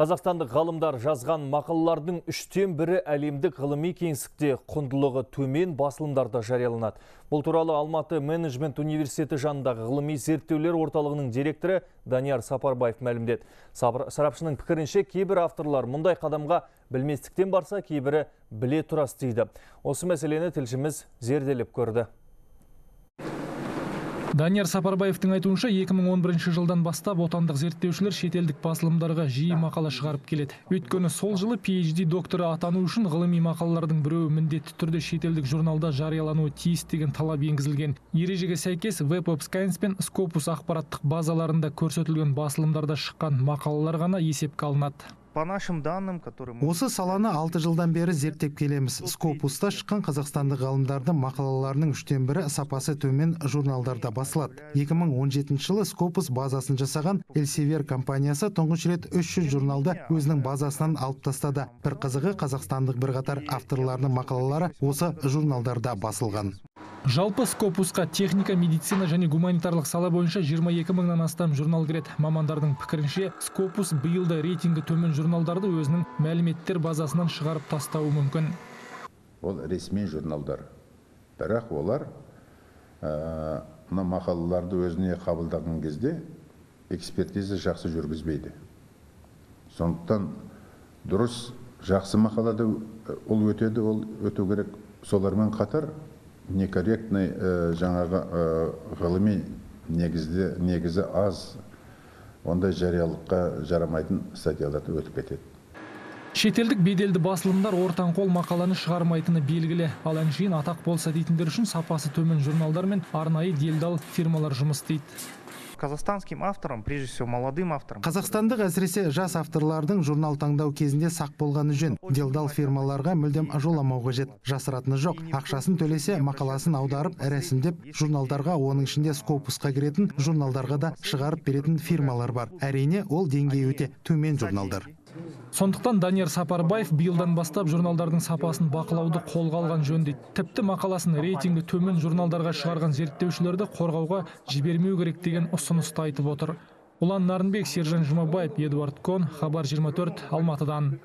Қазақстандық ғалымдар жазған мақалалардың 1/3-і әлемдік ғылыми кеңістікте құндылығы төмен басылымдарда жарияланады. Бұл туралы Алматы Менеджмент университеті жанындағы ғылыми зерттеулер орталығының директоры Данияр Сапарбаев мәлімдеді. Сарапшының пікірінше, кейбір авторлар мұндай қадамға білместіктен барса, кейбірі біле тұра істейді. Осы мәселені тілшіміз зерделеп көрді. Данияр Сапарбаевтың айтуынша, 2011 жылдан бастап отандық зерттеушілер шетелдік басылымдарға жиі мақала шығарып келеді. Өйткені сол жылы PhD докторы атану үшін ғылыми мақалалардың біреуі міндетті түрде шетелдік журналда жариялануы тиіс деген талап енгізілген. Ережеге сәйкес Web of Science пен Scopus ақпараттық базаларында көрсетілген басылымдарда шыққан мақалалар ғана есепке алынады. Осы саланы 6 жылдан бері зерттеп келеміз. Скопуста шыққан қазақстандық ғалымдардың мақалаларының 1/3-і сапасы төмен журналдарда басылады. 2017 жылы Scopus базасын жасаған Elsevier компаниясы тұңғыш рет 300 журналды өзінің базасынан алып тастады. Бір қызығы, қазақстандық бірқатар авторларының мақалалары осы журналдарда басылған. Жалпы Скопусқа техника, медицина және гуманитарлық сала бойынша 22,000-нан астам журнал кіреді. Мамандардың пікірінше, Scopus биылда рейтингі төмен журналдарды өзінің мәліметтер базасынан шығарып тастауы мүмкін. Ол ресми журналдар. Бірақ олар мақалаларды өзіне қабылдаған кезде экспертиза жақсы жүргізбейді. Сондықтан дұрыс жақсы мақалада ол өтеді, ол өту керек. Солармен қатар некорректный жаңағы ғылыми негізі аз, ондай жариялыққа жарамайтын статьяларды өтіп кетеді. Шетелдік беделді басылымдар ортанқол мақаланы шығармайтыны белгілі. Ал әншейін атақ болса дейтіндер үшін сапасы төмен журналдар мен арнайы делдал фирмалар жұмыс істейді. Қазақстанским авторам, прежде всего молодым авторам. Қазақстандық әсіресе жас авторлардың журнал таңдау кезінде сақ болғаны жөн. Делдал фирмаларға мүлдем жоламау қажет. Жасыратыны жоқ. Ақшасын төлесе, мақаласын аударып, рәсімдеп, журналдарға, оның ішінде Scopusқа кіретін журналдарға да шығарып беретін фирмалар бар. Әрине, ол деңгейі өте төмен журналдар. Сондықтан Данияр Сапарбаев биылдан бастап журналдардың сапасын бақылауды қолға алған жөн дейді. Тіпті мақаласын рейтингі төмен журналдарға шығарған зерттеушілерді қорғауға жібермеу керек деген ұсынысты айтып отыр. Улан Наринбек, Сержан Жұмабаев, Едуард Кон, Хабар 24, Алматыдан.